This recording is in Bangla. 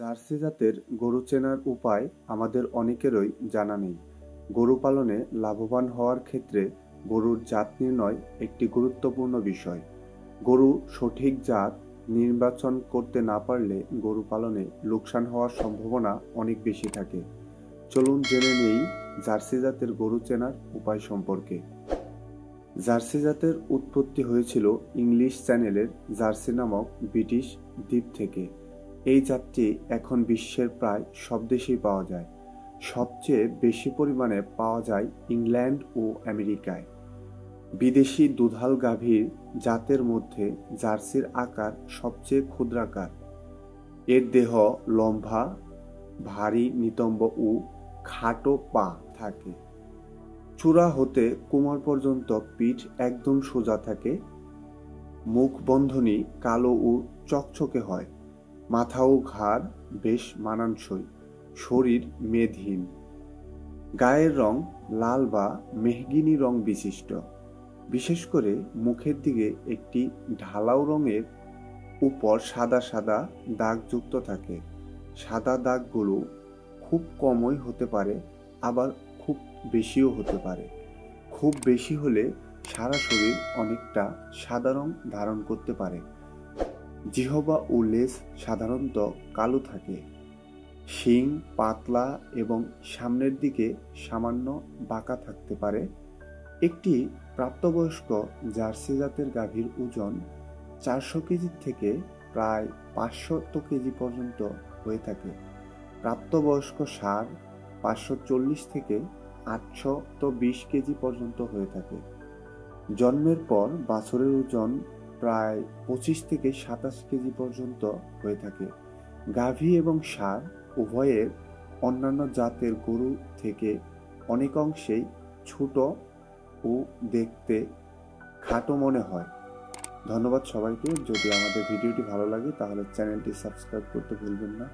জার্সি জাতের গরু চেনার উপায় আমাদের অনেকেরই জানা নেই। গরু পালনে লাভবান হওয়ার ক্ষেত্রে গরুর জাত নির্ণয় একটি গুরুত্বপূর্ণ বিষয়। গরু সঠিক জাত নির্বাচন করতে না পারলে গরু পালনে লোকসান হওয়ার সম্ভাবনা অনেক বেশি থাকে। চলুন জেনে নেই জার্সি জাতের গরু চেনার উপায় সম্পর্কে। জার্সি জাতের উৎপত্তি হয়েছিল ইংলিশ চ্যানেলের জার্সি নামক ব্রিটিশ দ্বীপ থেকে। এই জাতটি এখন বিশ্বের প্রায় সব দেশেই পাওয়া যায়। সবচেয়ে বেশি পরিমাণে পাওয়া যায় ইংল্যান্ড ও আমেরিকায়। বিদেশি দুধাল গাভীর জাতের মধ্যে জার্সির আকার সবচেয়ে ক্ষুদ্রাকার। এর দেহ লম্বা, ভারী নিতম্ব ও খাটো পা থাকে। চূড়া হতে কোমর পর্যন্ত পিঠ একদম সোজা থাকে। মুখবন্ধনী কালো ও চকচকে হয়। মাথা ও ঘাড় বেশ মানানসই। শরীর মেদহীন। গায়ের রং লাল বা মেহগিনি রং বিশিষ্ট। বিশেষ করে মুখের দিকে একটি ঢালাও রঙের উপর সাদা সাদা দাগযুক্ত থাকে। সাদা দাগগুলো খুব কমই হতে পারে, আবার খুব বেশিও হতে পারে। খুব বেশি হলে সারা শরীর অনেকটা সাদা রং ধারণ করতে পারে। জিহবা ও লেজ সাধারণত কালো থাকে। শিং পাতলা এবং সামনের দিকে সামান্য বাঁকা থাকতে পারে। একটি প্রাপ্তবয়স্ক জার্সি জাতের গাভীর ওজন 400 কেজি থেকে প্রায় 500 কেজি পর্যন্ত হয়ে থাকে। প্রাপ্তবয়স্ক ষাঁড় 540 থেকে 820 কেজি পর্যন্ত হয়ে থাকে। জন্মের পর বাছুরের ওজন প্রায় 25 থেকে 27 কেজি পর্যন্ত হয়ে থাকে। গাভী এবং ষাঁড় উভয়ের অন্যান্য জাতের গরু থেকে অনেকাংশেই ছোট ও দেখতে খাটো মনে হয়। ধন্যবাদ সবাইকে। যদি আমাদের ভিডিওটি ভালো লাগে তাহলে চ্যানেলটি সাবস্ক্রাইব করতে ভুলবেন না।